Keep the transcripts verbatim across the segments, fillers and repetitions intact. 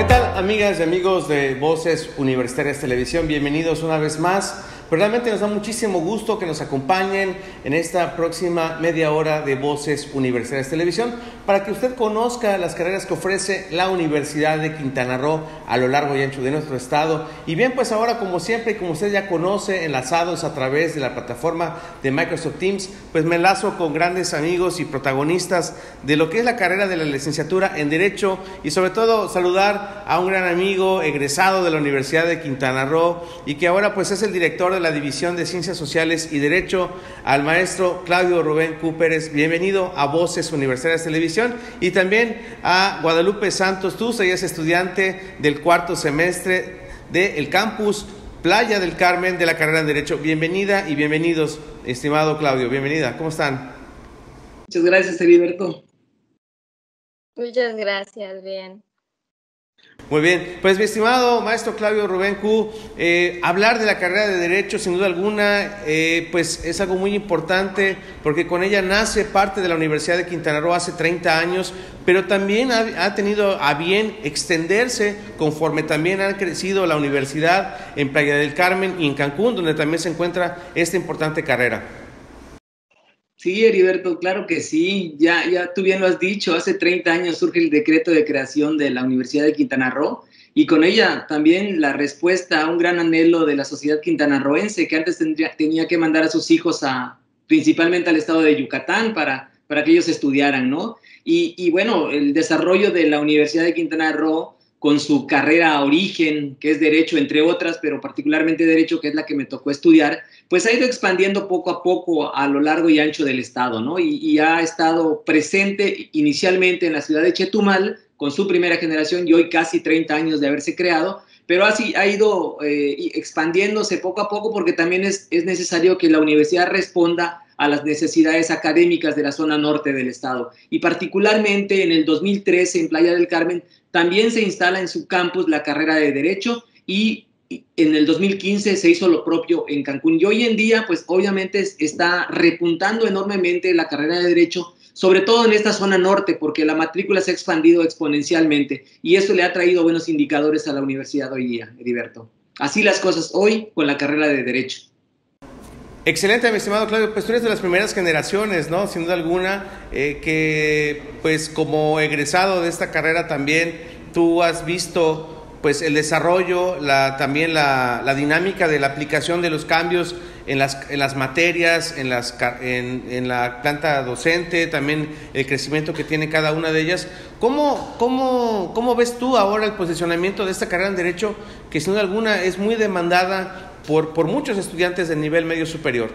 ¿Qué tal, amigas y amigos de Voces Universitarias Televisión? Bienvenidos una vez más. Realmente nos da muchísimo gusto que nos acompañen en esta próxima media hora de Voces Universitarias Televisión para que usted conozca las carreras que ofrece la Universidad de Quintana Roo a lo largo y ancho de nuestro estado. Y bien, pues ahora, como siempre, como usted ya conoce, enlazados a través de la plataforma de Microsoft Teams, pues me enlazo con grandes amigos y protagonistas de lo que es la carrera de la licenciatura en Derecho y sobre todo saludar a un gran amigo egresado de la Universidad de Quintana Roo y que ahora pues es el director de la División de Ciencias Sociales y Derecho, al maestro Claudio Rubén Kú Pérez. Bienvenido a Voces Universitarias Televisión, y también a Guadalupe Santos Tuz. Ella es estudiante del cuarto semestre del campus Playa del Carmen de la carrera en Derecho. Bienvenida y bienvenidos, estimado Claudio. Bienvenida. ¿Cómo están? Muchas gracias, Heriberto. Muchas gracias, bien. Muy bien, pues mi estimado maestro Claudio Rubén Kú, eh, hablar de la carrera de Derecho sin duda alguna, eh, pues es algo muy importante porque con ella nace parte de la Universidad de Quintana Roo hace treinta años, pero también ha, ha tenido a bien extenderse conforme también ha crecido la universidad en Playa del Carmen y en Cancún, donde también se encuentra esta importante carrera. Sí, Heriberto, claro que sí, ya, ya tú bien lo has dicho, hace treinta años surge el decreto de creación de la Universidad de Quintana Roo y con ella también la respuesta a un gran anhelo de la sociedad quintanarroense que antes tendría, tenía que mandar a sus hijos a, principalmente al estado de Yucatán para, para que ellos estudiaran, ¿no? Y, y bueno, el desarrollo de la Universidad de Quintana Roo con su carrera origen, que es Derecho, entre otras, pero particularmente Derecho, que es la que me tocó estudiar, pues ha ido expandiendo poco a poco a lo largo y ancho del estado, ¿no? Y, y ha estado presente inicialmente en la ciudad de Chetumal, con su primera generación, y hoy casi treinta años de haberse creado, pero así ha ido eh, expandiéndose poco a poco porque también es, es necesario que la universidad responda a las necesidades académicas de la zona norte del estado. Y particularmente en el dos mil trece, en Playa del Carmen, también se instala en su campus la carrera de Derecho y en el dos mil quince se hizo lo propio en Cancún y hoy en día pues obviamente está repuntando enormemente la carrera de Derecho, sobre todo en esta zona norte, porque la matrícula se ha expandido exponencialmente y eso le ha traído buenos indicadores a la universidad hoy día, Heriberto. Así las cosas hoy con la carrera de Derecho. Excelente, mi estimado Claudio, pues tú eres de las primeras generaciones, ¿no? Sin duda alguna, eh, que pues como egresado de esta carrera también tú has visto pues el desarrollo, la, también la, la dinámica de la aplicación de los cambios en las, en las materias, en, las, en, en la planta docente, también el crecimiento que tiene cada una de ellas. ¿Cómo, cómo, cómo ves tú ahora el posicionamiento de esta carrera en Derecho, que sin duda alguna es muy demandada por, por muchos estudiantes del nivel medio superior?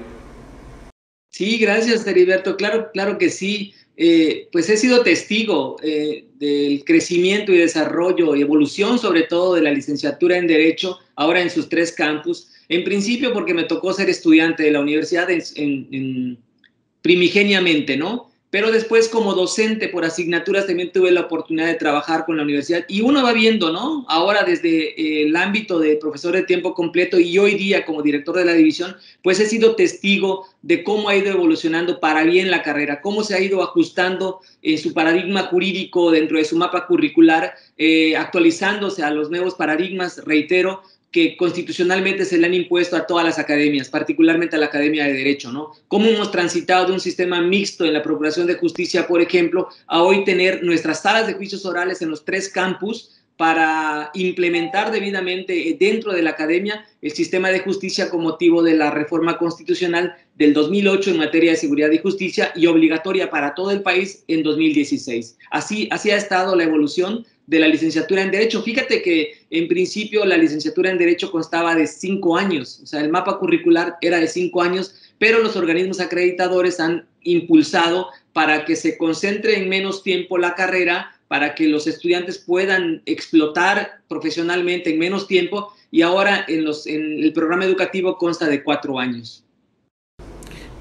Sí, gracias, Heriberto. Claro, claro que sí. Eh, pues he sido testigo eh, del crecimiento y desarrollo y evolución sobre todo de la licenciatura en Derecho ahora en sus tres campus, en principio porque me tocó ser estudiante de la universidad en, en, en, primigeniamente, ¿no? Pero después como docente por asignaturas también tuve la oportunidad de trabajar con la universidad y uno va viendo, ¿no? Ahora desde eh, el ámbito de profesor de tiempo completo y hoy día como director de la división, pues he sido testigo de cómo ha ido evolucionando para bien la carrera, cómo se ha ido ajustando en su paradigma jurídico dentro de su mapa curricular, eh, actualizándose a los nuevos paradigmas, reitero, que constitucionalmente se le han impuesto a todas las academias, particularmente a la Academia de Derecho, ¿no? Cómo hemos transitado de un sistema mixto en la Procuración de Justicia, por ejemplo, a hoy tener nuestras salas de juicios orales en los tres campus para implementar debidamente dentro de la academia el sistema de justicia con motivo de la reforma constitucional del dos mil ocho en materia de seguridad y justicia y obligatoria para todo el país en dos mil dieciséis. Así, así ha estado la evolución de la licenciatura en Derecho. Fíjate que en principio la licenciatura en Derecho constaba de cinco años, o sea, el mapa curricular era de cinco años, pero los organismos acreditadores han impulsado para que se concentre en menos tiempo la carrera, para que los estudiantes puedan explotar profesionalmente en menos tiempo, y ahora en, los, en el programa educativo consta de cuatro años.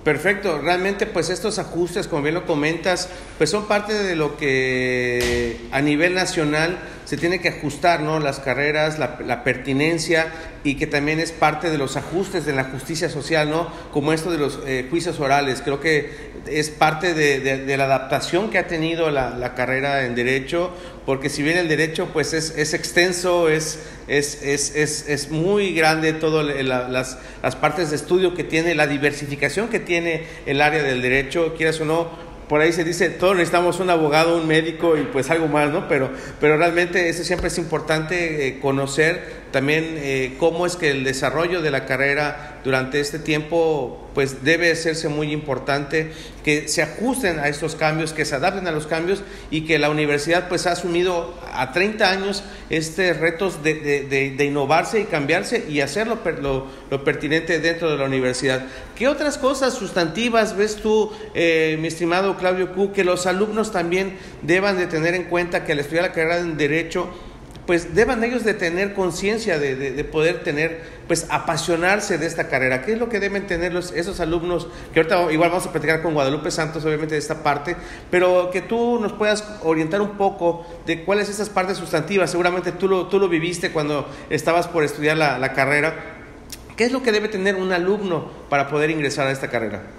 Perfecto, realmente pues estos ajustes, como bien lo comentas, pues son parte de lo que a nivel nacional se tiene que ajustar, ¿no?, las carreras, la, la pertinencia, y que también es parte de los ajustes de la justicia social, ¿no?, como esto de los eh, juicios orales. Creo que es parte de, de, de la adaptación que ha tenido la, la carrera en Derecho, porque si bien el Derecho pues es, es extenso, es, es, es, es, es muy grande todas la, las, las partes de estudio que tiene, la diversificación que tiene el área del Derecho, quieras o no. Por ahí se dice, todos necesitamos un abogado, un médico y pues algo más, ¿no? Pero, pero realmente eso siempre es importante eh, conocer también eh, cómo es que el desarrollo de la carrera durante este tiempo pues debe hacerse muy importante, que se ajusten a estos cambios, que se adapten a los cambios, y que la universidad pues ha asumido a treinta años estos retos de, de, de, de innovarse y cambiarse y hacer lo, lo, lo pertinente dentro de la universidad. ¿Qué otras cosas sustantivas ves tú, eh, mi estimado Claudio Kú, que los alumnos también deban de tener en cuenta, que al estudiar la carrera en Derecho pues deban ellos de tener conciencia de, de, de poder tener, pues apasionarse de esta carrera? ¿Qué es lo que deben tener los, esos alumnos? Que ahorita igual vamos a platicar con Guadalupe Santos, obviamente, de esta parte, pero que tú nos puedas orientar un poco de cuáles esas partes sustantivas. Seguramente tú lo, tú lo viviste cuando estabas por estudiar la, la carrera. ¿Qué es lo que debe tener un alumno para poder ingresar a esta carrera?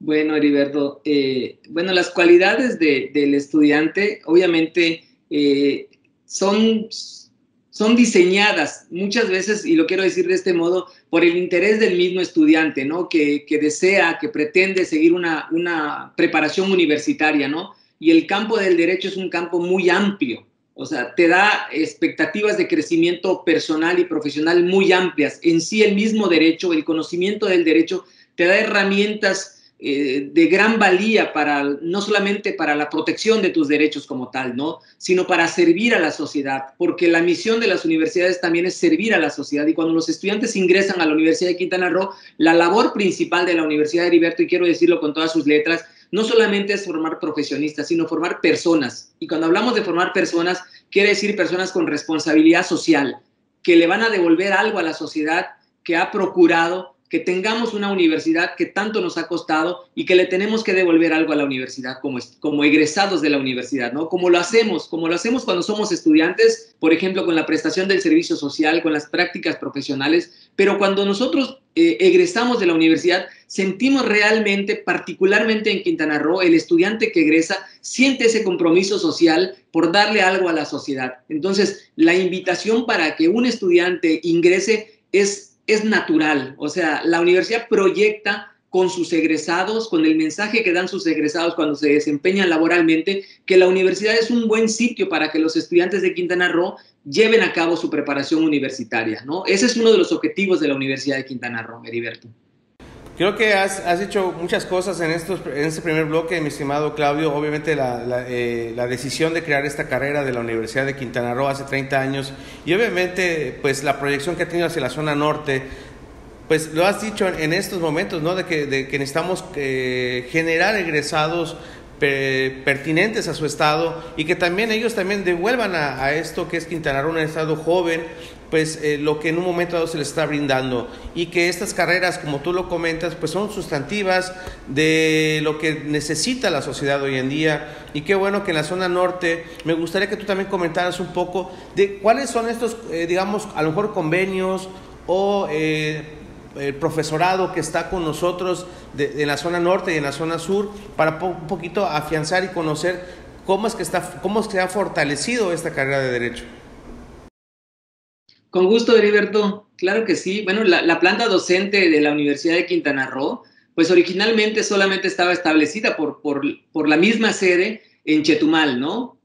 Bueno, Heriberto, eh, bueno, las cualidades de, del estudiante, obviamente, eh, Son, son diseñadas muchas veces, y lo quiero decir de este modo, por el interés del mismo estudiante, ¿no? Que, que desea, que pretende seguir una, una preparación universitaria, ¿no? Y el campo del Derecho es un campo muy amplio, o sea, te da expectativas de crecimiento personal y profesional muy amplias. En sí, el mismo Derecho, el conocimiento del Derecho, te da herramientas Eh, de gran valía, para no solamente para la protección de tus derechos como tal, ¿no?, sino para servir a la sociedad, porque la misión de las universidades también es servir a la sociedad. Y cuando los estudiantes ingresan a la Universidad de Quintana Roo, la labor principal de la Universidad de Heriberto, y quiero decirlo con todas sus letras, no solamente es formar profesionistas, sino formar personas. Y cuando hablamos de formar personas, quiere decir personas con responsabilidad social, que le van a devolver algo a la sociedad, que ha procurado que tengamos una universidad que tanto nos ha costado y que le tenemos que devolver algo a la universidad como, como egresados de la universidad, ¿no? Como lo hacemos, como lo hacemos cuando somos estudiantes, por ejemplo, con la prestación del servicio social, con las prácticas profesionales. Pero cuando nosotros eh, egresamos de la universidad, sentimos realmente, particularmente en Quintana Roo, el estudiante que egresa siente ese compromiso social por darle algo a la sociedad. Entonces, la invitación para que un estudiante ingrese es es natural. O sea, la universidad proyecta con sus egresados, con el mensaje que dan sus egresados cuando se desempeñan laboralmente, que la universidad es un buen sitio para que los estudiantes de Quintana Roo lleven a cabo su preparación universitaria, ¿no? Ese es uno de los objetivos de la Universidad de Quintana Roo, Heriberto. Creo que has, has dicho muchas cosas en, estos, en este primer bloque, mi estimado Claudio. Obviamente la, la, eh, la decisión de crear esta carrera de la Universidad de Quintana Roo hace treinta años, y obviamente pues la proyección que ha tenido hacia la zona norte, pues lo has dicho en, en estos momentos, ¿no? De que, de que necesitamos eh, generar egresados pertinentes a su estado, y que también ellos también devuelvan a, a esto que es Quintana Roo, un estado joven, pues eh, lo que en un momento dado se les está brindando, y que estas carreras, como tú lo comentas, pues son sustantivas de lo que necesita la sociedad hoy en día. Y qué bueno que en la zona norte, me gustaría que tú también comentaras un poco de cuáles son estos, eh, digamos, a lo mejor convenios o eh, el profesorado que está con nosotros de, de la zona norte y en la zona sur, para po un poquito afianzar y conocer cómo es que está, cómo es que ha fortalecido esta carrera de Derecho. Con gusto, Heriberto. Claro que sí. Bueno, la, la planta docente de la Universidad de Quintana Roo, pues originalmente solamente estaba establecida por, por, por la misma sede en Chetumal, ¿no?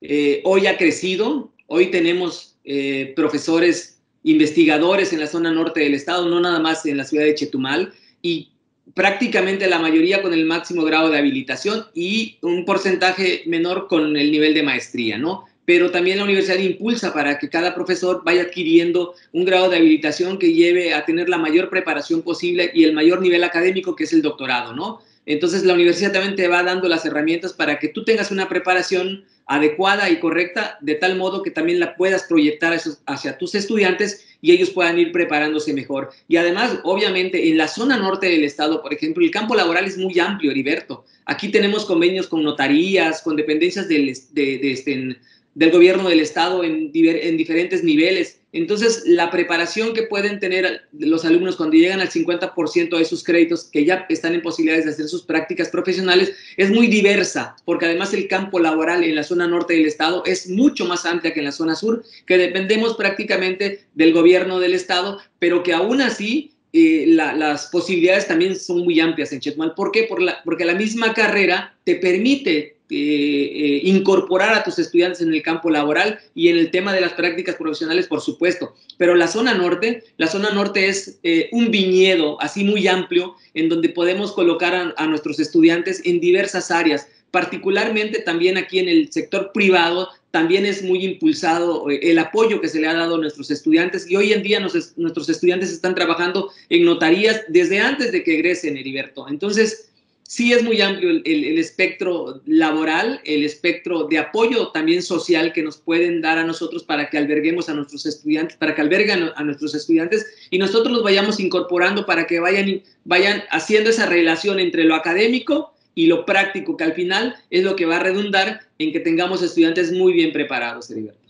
Eh, hoy ha crecido, hoy tenemos eh, profesores investigadores en la zona norte del estado, no nada más en la ciudad de Chetumal, y prácticamente la mayoría con el máximo grado de habilitación y un porcentaje menor con el nivel de maestría, ¿no? Pero también la universidad impulsa para que cada profesor vaya adquiriendo un grado de habilitación que lleve a tener la mayor preparación posible y el mayor nivel académico, que es el doctorado, ¿no? Entonces la universidad también te va dando las herramientas para que tú tengas una preparación adecuada y correcta, de tal modo que también la puedas proyectar hacia tus estudiantes y ellos puedan ir preparándose mejor. Y además, obviamente, en la zona norte del estado, por ejemplo, el campo laboral es muy amplio, Heriberto. Aquí tenemos convenios con notarías, con dependencias de, de, de, de, del gobierno del estado en, en diferentes niveles. Entonces, la preparación que pueden tener los alumnos cuando llegan al cincuenta por ciento de sus créditos, que ya están en posibilidades de hacer sus prácticas profesionales, es muy diversa, porque además el campo laboral en la zona norte del estado es mucho más amplia que en la zona sur, que dependemos prácticamente del gobierno del estado, pero que aún así eh, la, las posibilidades también son muy amplias en Chetumal. ¿Por qué? Por la, porque la misma carrera te permite Eh, eh, incorporar a tus estudiantes en el campo laboral y en el tema de las prácticas profesionales, por supuesto. Pero la zona norte, la zona norte es eh, un viñedo así muy amplio en donde podemos colocar a, a nuestros estudiantes en diversas áreas. Particularmente también aquí en el sector privado, también es muy impulsado el apoyo que se le ha dado a nuestros estudiantes, y hoy en día nos, nuestros estudiantes están trabajando en notarías desde antes de que egresen, Heriberto. Entonces, sí, es muy amplio el, el, el espectro laboral, el espectro de apoyo también social que nos pueden dar a nosotros para que alberguemos a nuestros estudiantes, para que alberguen a nuestros estudiantes y nosotros los vayamos incorporando para que vayan, vayan haciendo esa relación entre lo académico y lo práctico, que al final es lo que va a redundar en que tengamos estudiantes muy bien preparados, Heriberto.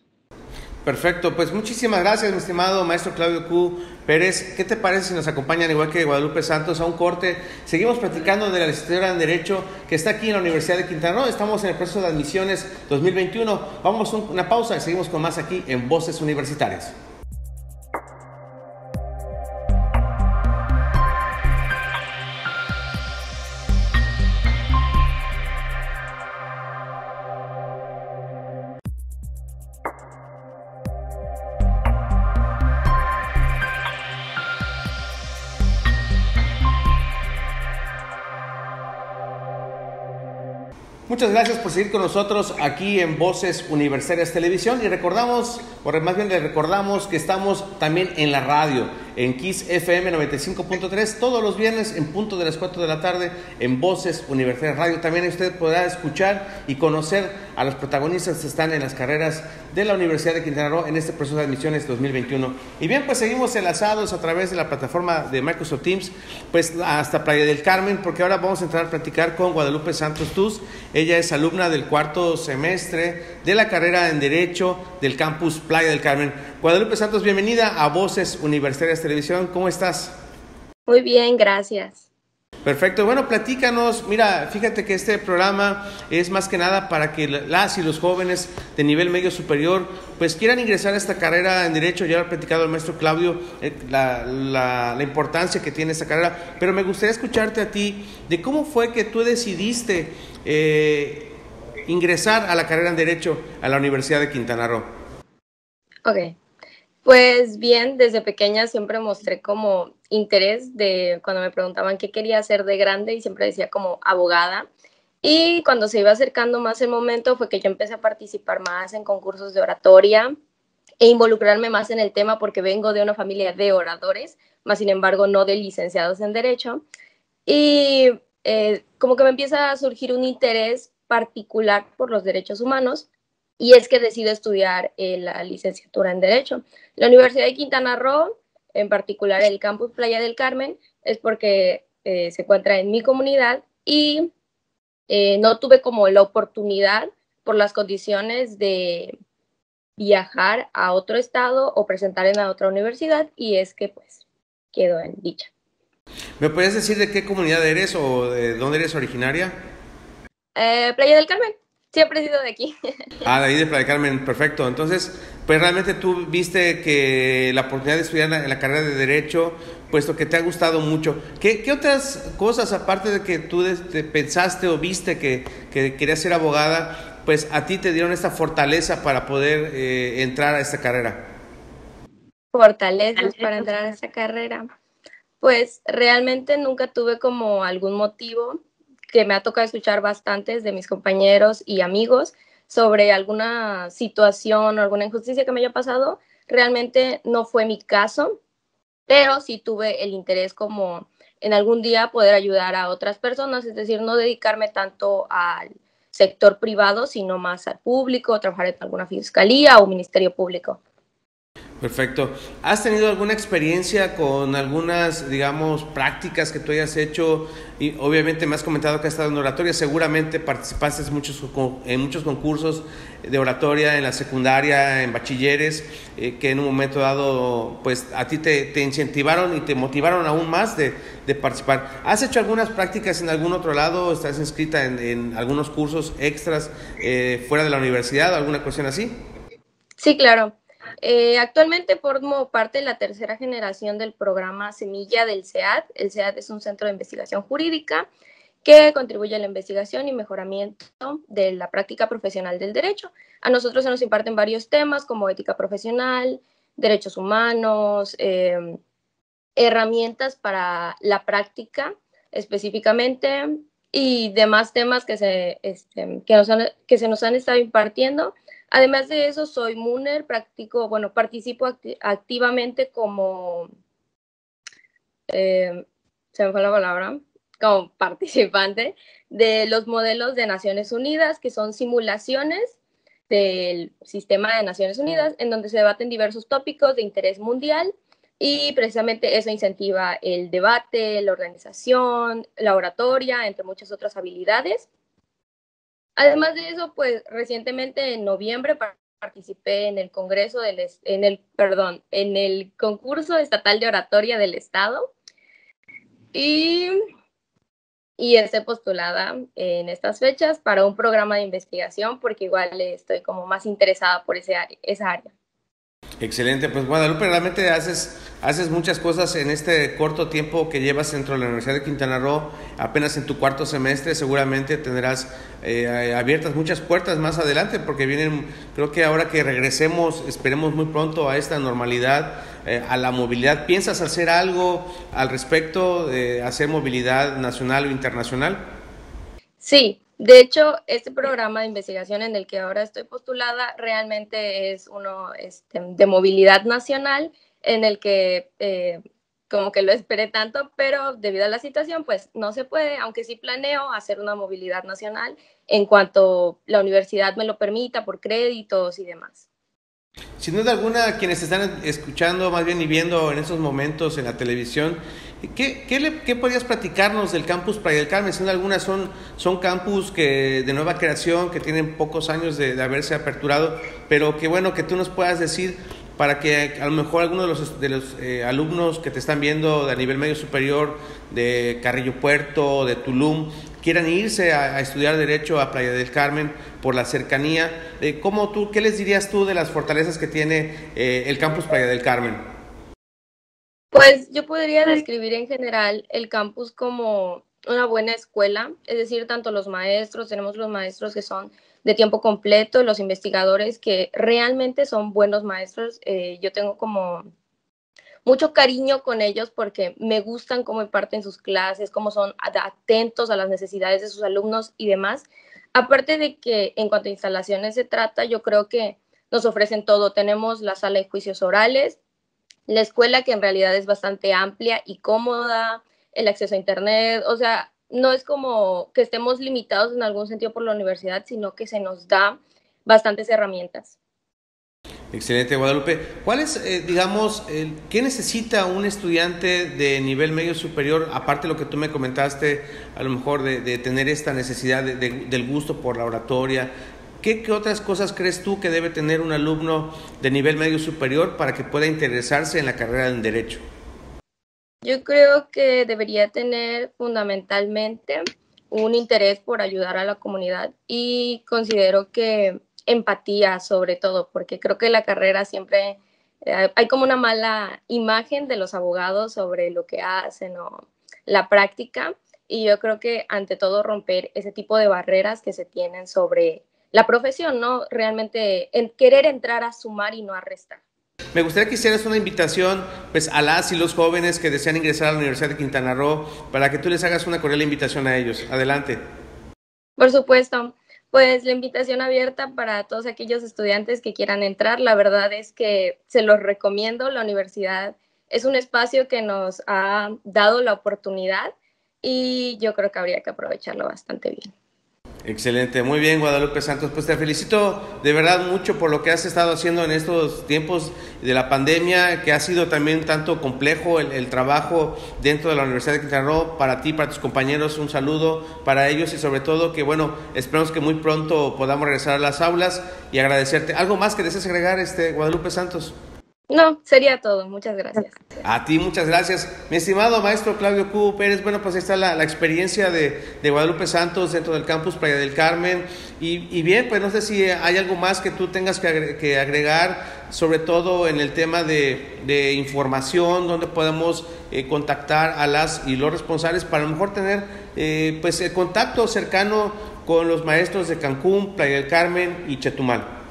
Perfecto, pues muchísimas gracias, mi estimado maestro Claudio Kú Pérez. ¿Qué te parece si nos acompañan, igual que Guadalupe Santos, a un corte? Seguimos platicando de la licenciatura en Derecho que está aquí en la Universidad de Quintana Roo. Estamos en el proceso de admisiones dos mil veintiuno. Vamos a una pausa y seguimos con más aquí en Voces Universitarias. Muchas gracias por seguir con nosotros aquí en Voces Universitarias Televisión, y recordamos, o más bien les recordamos, que estamos también en la radio, en Kiss F M noventa y cinco punto tres, todos los viernes en punto de las cuatro de la tarde en Voces Universitarias Radio. También usted podrá escuchar y conocer a los protagonistas que están en las carreras de la Universidad de Quintana Roo en este proceso de admisiones dos mil veintiuno. Y bien, pues seguimos enlazados a través de la plataforma de Microsoft Teams, pues hasta Playa del Carmen, porque ahora vamos a entrar a platicar con Guadalupe Santos Tuz. Ella es alumna del cuarto semestre de la carrera en Derecho del campus Playa del Carmen. Guadalupe Santos, bienvenida a Voces Universitarias Televisión. ¿Cómo estás? Muy bien, gracias. Perfecto. Bueno, platícanos. Mira, fíjate que este programa es más que nada para que las y los jóvenes de nivel medio superior pues quieran ingresar a esta carrera en Derecho. Ya lo ha platicado el maestro Claudio, eh, la, la, la importancia que tiene esta carrera. Pero me gustaría escucharte a ti de cómo fue que tú decidiste eh, ingresar a la carrera en Derecho a la Universidad de Quintana Roo. Ok. Pues bien, desde pequeña siempre mostré como interés de cuando me preguntaban qué quería hacer de grande, y siempre decía como abogada. Y cuando se iba acercando más el momento fue que yo empecé a participar más en concursos de oratoria e involucrarme más en el tema, porque vengo de una familia de oradores, más sin embargo no de licenciados en Derecho. Y eh, como que me empieza a surgir un interés particular por los derechos humanos, y es que decido estudiar eh, la licenciatura en Derecho. La Universidad de Quintana Roo, en particular el campus Playa del Carmen, es porque eh, se encuentra en mi comunidad, y eh, no tuve como la oportunidad por las condiciones de viajar a otro estado o presentar en otra universidad, y es que pues quedo en dicha. ¿Me puedes decir de qué comunidad eres o de dónde eres originaria? Eh, Playa del Carmen. Siempre he sido de aquí. Ah, de ahí de Playa Carmen, perfecto. Entonces, pues realmente tú viste que la oportunidad de estudiar en la carrera de Derecho, puesto que te ha gustado mucho. ¿Qué, qué otras cosas, aparte de que tú de, de pensaste o viste que, que querías ser abogada, pues a ti te dieron esta fortaleza para poder eh, entrar a esta carrera? Fortalezas para entrar a esta carrera. Pues realmente nunca tuve como algún motivo, que me ha tocado escuchar bastantes de mis compañeros y amigos sobre alguna situación o alguna injusticia que me haya pasado. Realmente no fue mi caso, pero sí tuve el interés como en algún día poder ayudar a otras personas, es decir, no dedicarme tanto al sector privado, sino más al público, trabajar en alguna fiscalía o ministerio público. Perfecto. ¿Has tenido alguna experiencia con algunas, digamos, prácticas que tú hayas hecho? Y obviamente me has comentado que has estado en oratoria. Seguramente participaste en muchos, en muchos concursos de oratoria en la secundaria, en bachilleres, eh, que en un momento dado, pues, a ti te, te incentivaron y te motivaron aún más de, de participar. ¿Has hecho algunas prácticas en algún otro lado? ¿Estás inscrita en, en algunos cursos extras eh, fuera de la universidad? ¿Alguna cuestión así? Sí, claro. Eh, actualmente formo parte de la tercera generación del programa Semilla del SEAD. El SEAD es un centro de investigación jurídica que contribuye a la investigación y mejoramiento de la práctica profesional del derecho. A nosotros se nos imparten varios temas como ética profesional, derechos humanos, eh, herramientas para la práctica específicamente y demás temas que se, este, que nos han, que se nos han estado impartiendo. Además de eso, soy MUNER, practico, bueno, participo acti- activamente como, eh, se me fue la palabra, como participante de los modelos de Naciones Unidas, que son simulaciones del sistema de Naciones Unidas, en donde se debaten diversos tópicos de interés mundial y precisamente eso incentiva el debate, la organización, la oratoria, entre muchas otras habilidades. Además de eso, pues recientemente en noviembre participé en el Congreso del en el perdón, en el concurso estatal de oratoria del estado y y estoy postulada en estas fechas para un programa de investigación porque igual estoy como más interesada por ese esa área. Excelente, pues Guadalupe, realmente haces, haces muchas cosas en este corto tiempo que llevas dentro de la Universidad de Quintana Roo, apenas en tu cuarto semestre, seguramente tendrás eh, abiertas muchas puertas más adelante, porque vienen, creo que ahora que regresemos, esperemos muy pronto a esta normalidad, eh, a la movilidad. ¿Piensas hacer algo al respecto de hacer movilidad nacional o internacional? Sí. De hecho, este programa de investigación en el que ahora estoy postulada realmente es uno este, de movilidad nacional en el que eh, como que lo esperé tanto, pero debido a la situación pues no se puede, aunque sí planeo hacer una movilidad nacional en cuanto la universidad me lo permita por créditos y demás. Sin duda alguna, quienes están escuchando más bien y viendo en estos momentos en la televisión, ¿qué, qué, le, qué podrías platicarnos del campus Playa del Carmen? Sin duda alguna son, son campus que de nueva creación, que tienen pocos años de, de haberse aperturado, pero que bueno que tú nos puedas decir para que a lo mejor algunos de los, de los eh, alumnos que te están viendo de a nivel medio superior, de Carrillo Puerto, de Tulum, quieran irse a, a estudiar Derecho a Playa del Carmen por la cercanía. Eh, ¿cómo tú, ¿Qué les dirías tú de las fortalezas que tiene eh, el campus Playa del Carmen? Pues yo podría describir en general el campus como una buena escuela, es decir, tanto los maestros, tenemos los maestros que son de tiempo completo, los investigadores que realmente son buenos maestros. Eh, yo tengo como mucho cariño con ellos porque me gustan cómo imparten sus clases, cómo son atentos a las necesidades de sus alumnos y demás. Aparte de que en cuanto a instalaciones se trata, yo creo que nos ofrecen todo. Tenemos la sala de juicios orales, la escuela que en realidad es bastante amplia y cómoda, el acceso a internet, o sea, no es como que estemos limitados en algún sentido por la universidad, sino que se nos da bastantes herramientas. Excelente, Guadalupe. ¿Cuál es, eh, digamos, el, qué necesita un estudiante de nivel medio superior, aparte de lo que tú me comentaste, a lo mejor de, de tener esta necesidad de, de, del gusto por la oratoria? ¿Qué, ¿Qué otras cosas crees tú que debe tener un alumno de nivel medio superior para que pueda interesarse en la carrera en Derecho? Yo creo que debería tener fundamentalmente un interés por ayudar a la comunidad y considero que empatía sobre todo, porque creo que la carrera siempre eh, hay como una mala imagen de los abogados sobre lo que hacen o la práctica y yo creo que ante todo romper ese tipo de barreras que se tienen sobre la profesión, ¿no? Realmente en querer entrar a sumar y no a restar. Me gustaría que hicieras una invitación pues, a las y los jóvenes que desean ingresar a la Universidad de Quintana Roo para que tú les hagas una cordial invitación a ellos. Adelante. Por supuesto. Pues la invitación abierta para todos aquellos estudiantes que quieran entrar. La verdad es que se los recomiendo. La universidad es un espacio que nos ha dado la oportunidad y yo creo que habría que aprovecharlo bastante bien. Excelente, muy bien, Guadalupe Santos, pues te felicito de verdad mucho por lo que has estado haciendo en estos tiempos de la pandemia, que ha sido también tanto complejo el, el trabajo dentro de la Universidad de Quintana Roo. Para ti, para tus compañeros, un saludo para ellos y sobre todo que, bueno, esperamos que muy pronto podamos regresar a las aulas y agradecerte. ¿Algo más que desees agregar, este, Guadalupe Santos? No, sería todo. Muchas gracias. A ti, muchas gracias. Mi estimado maestro Claudio Kú Pérez, bueno, pues ahí está la, la experiencia de, de Guadalupe Santos dentro del campus Playa del Carmen. Y, y bien, pues no sé si hay algo más que tú tengas que, agre- que agregar, sobre todo en el tema de, de información, donde podemos eh, contactar a las y los responsables para a lo mejor tener eh, pues el contacto cercano con los maestros de Cancún, Playa del Carmen y Chetumal.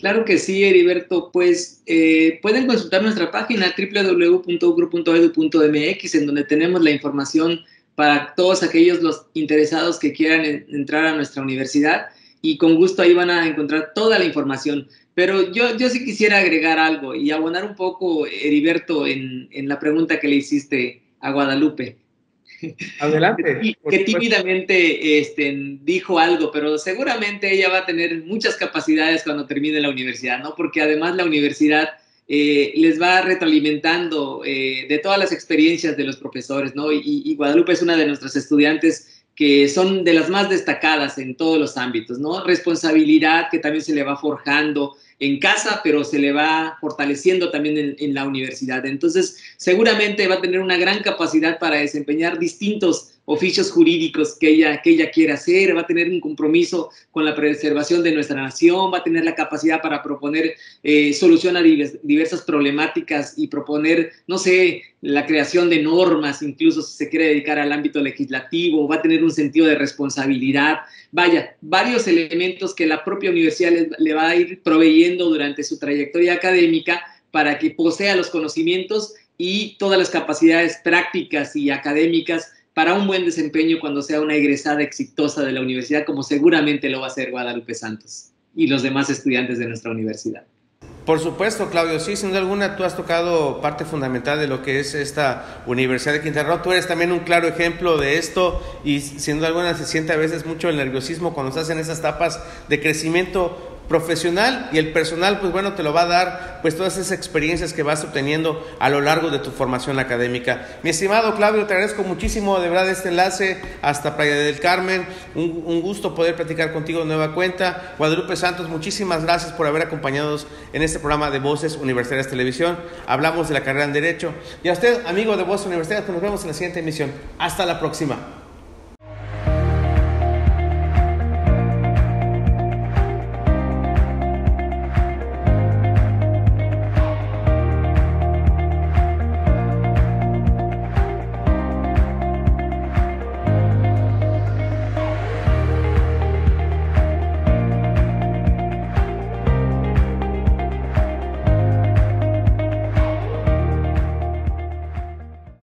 Claro que sí, Heriberto. Pues eh, pueden consultar nuestra página doble u doble u doble u punto u c r o o punto e d u punto m x, en donde tenemos la información para todos aquellos los interesados que quieran en, entrar a nuestra universidad, y con gusto ahí van a encontrar toda la información. Pero yo, yo sí quisiera agregar algo y abonar un poco, Heriberto, en, en la pregunta que le hiciste a Guadalupe. Adelante. Y que tímidamente este, dijo algo, pero seguramente ella va a tener muchas capacidades cuando termine la universidad, ¿no? Porque además la universidad eh, les va retroalimentando eh, de todas las experiencias de los profesores, ¿no? Y, y Guadalupe es una de nuestras estudiantes que son de las más destacadas en todos los ámbitos, ¿no? Responsabilidad que también se le va forjando en casa, pero se le va fortaleciendo también en, en la universidad. Entonces, seguramente va a tener una gran capacidad para desempeñar distintos oficios jurídicos que ella, que ella quiera hacer, va a tener un compromiso con la preservación de nuestra nación, va a tener la capacidad para proponer eh, solución a diversas problemáticas y proponer, no sé, la creación de normas, incluso si se quiere dedicar al ámbito legislativo, va a tener un sentido de responsabilidad. Vaya, varios elementos que la propia universidad le, le va a ir proveyendo durante su trayectoria académica para que posea los conocimientos y todas las capacidades prácticas y académicas para un buen desempeño cuando sea una egresada exitosa de la universidad, como seguramente lo va a hacer Guadalupe Santos y los demás estudiantes de nuestra universidad. Por supuesto, Claudio, sí, sin duda alguna tú has tocado parte fundamental de lo que es esta Universidad de Quintana Roo. Tú eres también un claro ejemplo de esto y sin duda alguna se siente a veces mucho el nerviosismo cuando estás en esas etapas de crecimiento profesional, y el personal, pues bueno, te lo va a dar, pues todas esas experiencias que vas obteniendo a lo largo de tu formación académica. Mi estimado Claudio, te agradezco muchísimo de verdad este enlace hasta Playa del Carmen, un, un gusto poder platicar contigo de nueva cuenta. Guadalupe Santos, muchísimas gracias por haber acompañado en este programa de Voces Universitarias Televisión. Hablamos de la carrera en Derecho. Y a usted, amigo de Voces Universitarias, pues nos vemos en la siguiente emisión. Hasta la próxima.